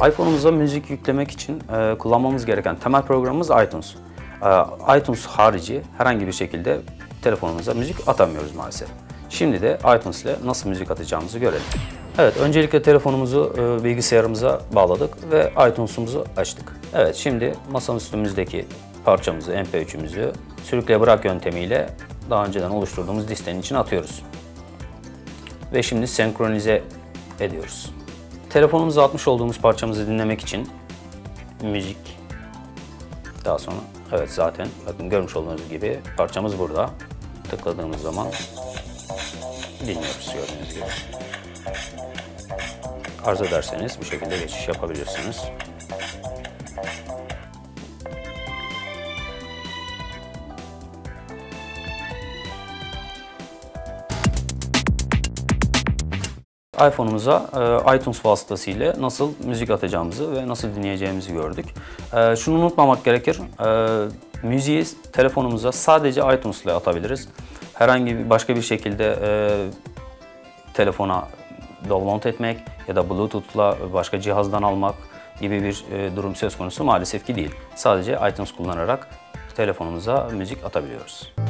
iPhone'umuza müzik yüklemek için kullanmamız gereken temel programımız iTunes. iTunes harici herhangi bir şekilde telefonumuza müzik atamıyoruz maalesef. Şimdi de iTunes ile nasıl müzik atacağımızı görelim. Evet, öncelikle telefonumuzu bilgisayarımıza bağladık ve iTunes'umuzu açtık. Evet, şimdi masanın üstümüzdeki parçamızı, MP3'ümüzü sürükle bırak yöntemiyle daha önceden oluşturduğumuz listenin içine atıyoruz. Ve şimdi senkronize ediyoruz. Telefonumuza atmış olduğumuz parçamızı dinlemek için müzik, daha sonra evet zaten bakın görmüş olduğunuz gibi parçamız burada. Tıkladığımız zaman dinliyoruz gördüğünüz gibi. Arzu ederseniz bu şekilde geçiş yapabilirsiniz. iPhone'umuza iTunes vasıtasıyla nasıl müzik atacağımızı ve nasıl dinleyeceğimizi gördük. Şunu unutmamak gerekir, müziği telefonumuza sadece iTunes ile atabiliriz. Herhangi bir başka bir şekilde telefona download etmek ya da Bluetooth'la başka cihazdan almak gibi bir durum söz konusu maalesef ki değil. Sadece iTunes kullanarak telefonumuza müzik atabiliyoruz.